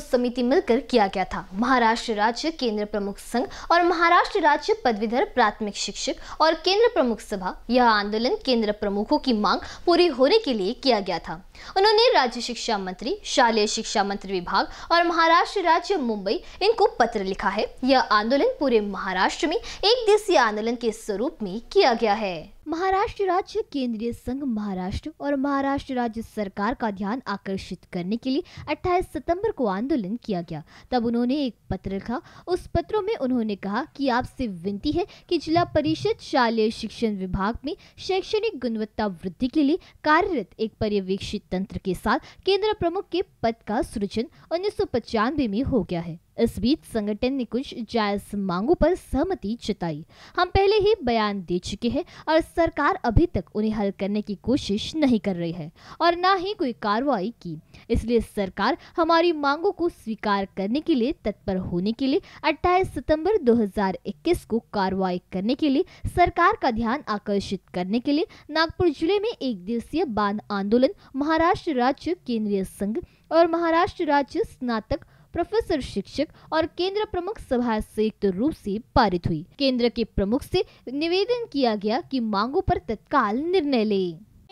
संतोष समिति मिलकर किया गया था। महाराष्ट्र राज्य केंद्र प्रमुख संघ और महाराष्ट्र राज्य पदवीधर प्राथमिक शिक्षक और केंद्र प्रमुख सभा यह आंदोलन केंद्र प्रमुखों की मांग पूरी होने के लिए किया गया था। उन्होंने राज्य शिक्षा मंत्री, शालेय शिक्षा मंत्री विभाग और महाराष्ट्र राज्य मुंबई इनको पत्र लिखा है। यह आंदोलन पूरे महाराष्ट्र में एक दिवसीय आंदोलन के स्वरूप में किया गया है। महाराष्ट्र राज्य केंद्रीय संघ महाराष्ट्र और महाराष्ट्र राज्य सरकार का ध्यान आकर्षित करने के लिए 28 सितंबर को आंदोलन किया गया। तब उन्होंने एक पत्र लिखा। उस पत्रों में उन्होंने कहा कि आपसे विनती है कि जिला परिषद शालेय शिक्षण विभाग में शैक्षणिक गुणवत्ता वृद्धि के लिए कार्यरत एक पर्यवेक्षित तंत्र के साथ केंद्र प्रमुख के पद का सृजन 1995 में हो गया है। इस बीच संगठन ने कुछ जायज मांगों पर सहमति जताई। हम पहले ही बयान दे चुके हैं और सरकार अभी तक उन्हें हल करने की कोशिश नहीं कर रही है और ना ही कोई कार्रवाई की। इसलिए सरकार हमारी मांगों को स्वीकार करने के लिए तत्पर होने के लिए 28 सितंबर 2021 को कार्रवाई करने के लिए सरकार का ध्यान आकर्षित करने के लिए नागपुर जिले में एक दिवसीय बांध आंदोलन महाराष्ट्र राज्य केंद्रीय संघ और महाराष्ट्र राज्य स्नातक प्रोफेसर शिक्षक और केंद्र प्रमुख सभा संयुक्त रूप से पारित हुई। केंद्र के प्रमुख से निवेदन किया गया कि मांगों पर तत्काल निर्णय ले।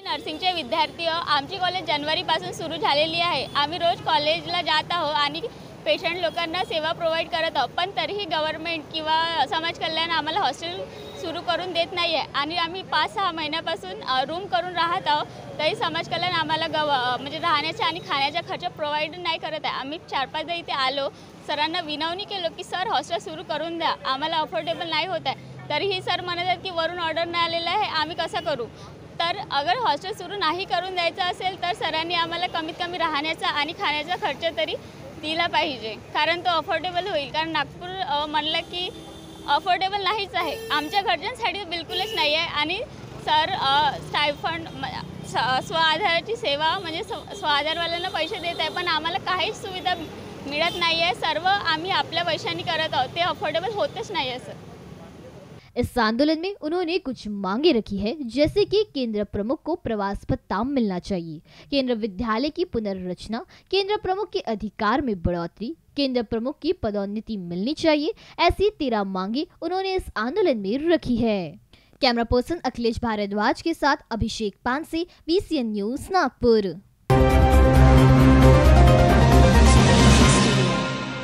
नर्सिंगचे विद्यार्थी आमची कॉलेज जानेवारीपासून सुरू झालेली आहे। आम्ही रोज कॉलेजला जात आहोत आणि पेशंट लोकांना सेवा प्रोवाइड करत आहोत, पण तरीही गव्हर्नमेंट किंवा समाज कल्याण आम्हाला हॉस्टेल सुरू करून देत नाही आहे आणि आम्ही 5-6 महिन्यापासून रूम करून राहत आहोत। तरी समाज कल्याण आम्हाला म्हणजे राहण्याचा आणि खाण्याचा खर्च प्रोवाइड नाही करत आहे। आम्ही 4-5 इथे आलो, सरांना विनवणी केलो की सर हॉस्टेल सुरू करून द्या, आम्हाला अफोर्डेबल नाही होत आहे। तरीही सर म्हणत आहेत की वरून ऑर्डर नाही आलेला आहे, आम्ही कसं करू। तर अगर हॉस्टेल सुरू नाही करून द्यायचं असेल तर सरांनी आम्हाला कमीत कमी राहण्याचा आणि खाण्याचा खर्च तरी दिला पाहिजे, कारण तो अफोर्डेबल होईल। कारण नागपूर म्हणलं की अफोर्डेबल नाहीच आहे, आमच्या घरच्यांसाठी बिलकुलच नाही आहे। आणि सर स्टायफंड स्वाधाराची सेवा म्हणजे स्वाधारवाल्यांना पैसे देत आहे, पण आम्हाला काहीच सुविधा मिळत नाही आहे। सर्व आम्ही आपल्या पैशांनी करत आहोत, ते अफोर्डेबल होतच नाही आहे सर। इस आंदोलन में उन्होंने कुछ मांगे रखी है, जैसे कि केंद्र प्रमुख को प्रवास भत्ता मिलना चाहिए, केंद्र विद्यालय की पुनर्रचना, केंद्र प्रमुख के अधिकार में बढ़ोतरी, केंद्र प्रमुख की पदोन्नति मिलनी चाहिए। ऐसी 13 मांगे उन्होंने इस आंदोलन में रखी है। कैमरा पर्सन अखिलेश भारद्वाज के साथ अभिषेक पानसे, INBCN न्यूज, नागपुर।